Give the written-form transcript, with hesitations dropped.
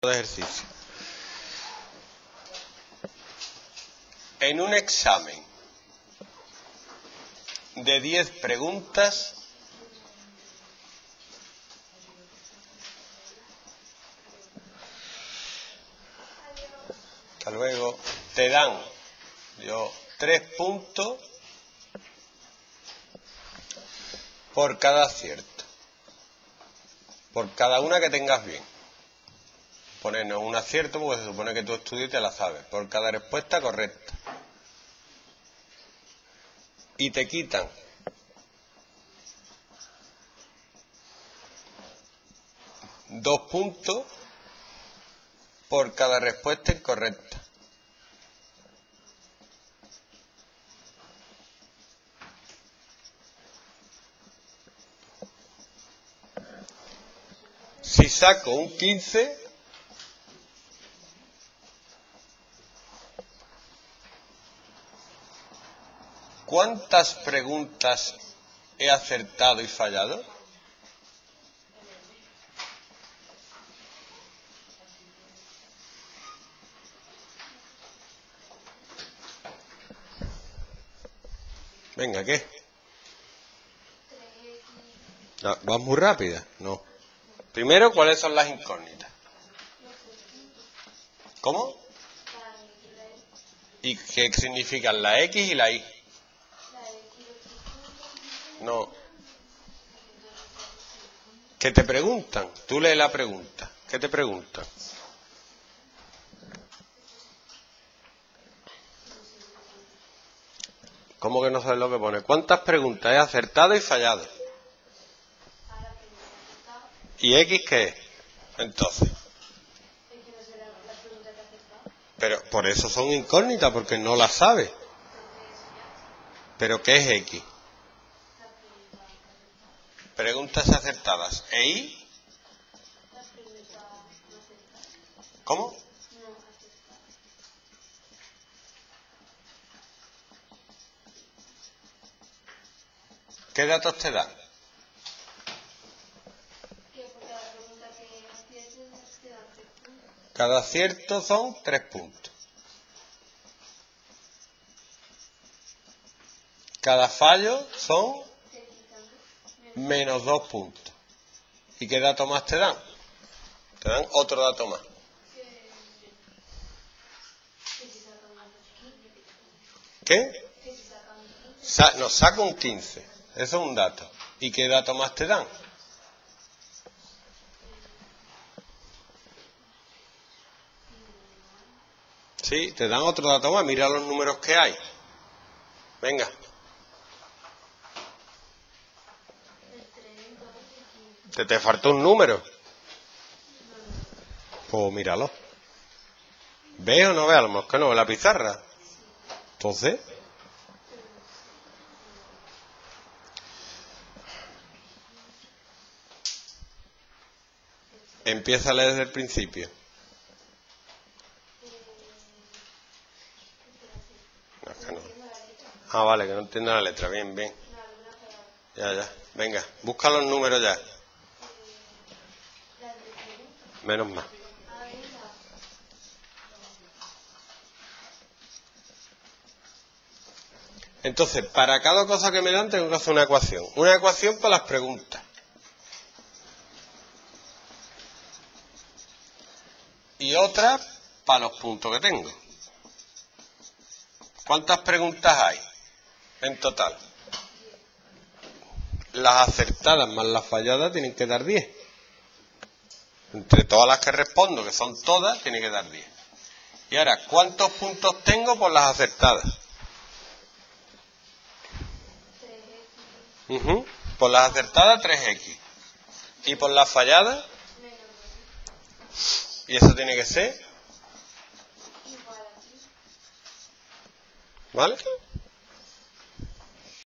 de ejercicio. En un examen de 10 preguntas, hasta luego, te dan 3 puntos por cada acierto, por cada una que tengas bien. Ponernos un acierto porque se supone que tú estudias y te la sabes, por cada respuesta correcta. Y te quitan dos puntos por cada respuesta incorrecta. Si saco un 15... ¿cuántas preguntas he acertado y fallado? Venga, ¿qué? ¿Vas muy rápida? No. Primero, ¿cuáles son las incógnitas? ¿Cómo? ¿Y qué significan la X y la Y? No. ¿Qué te preguntan? Tú lees la pregunta. ¿Qué te preguntan? ¿Cómo que no sabes lo que pone? ¿Cuántas preguntas he acertado y fallado? ¿Y X qué es? Entonces. Pero por eso son incógnitas, porque no las sabes. ¿Pero qué es X? Preguntas acertadas. ¿E I? ¿Cómo? ¿Qué datos te dan? Cada acierto son 3 puntos. Cada fallo son menos 2 puntos. ¿Y qué dato más te dan? Te dan otro dato más. ¿Qué? Nos saca un 15. Eso es un dato. ¿Y qué dato más te dan? Sí, te dan otro dato más. Mira los números que hay. Venga. ¿Te faltó un número? Pues míralo. ¿Ves o no ves? A lo mejor no, en la pizarra. Entonces, empieza a leer desde el principio. No, es que no. Ah, vale, que no entiendo la letra. Bien, bien. Ya. Venga, busca los números ya. Menos más. Entonces, para cada cosa que me dan tengo que hacer una ecuación. Una ecuación para las preguntas. Y otra para los puntos que tengo. ¿Cuántas preguntas hay en total? Las acertadas más las falladas tienen que dar 10. Entre todas las que respondo, que son todas, tiene que dar 10. Y ahora, ¿cuántos puntos tengo por las acertadas? Por las acertadas, 3X. ¿Y por las falladas? Y eso tiene que ser, ¿vale?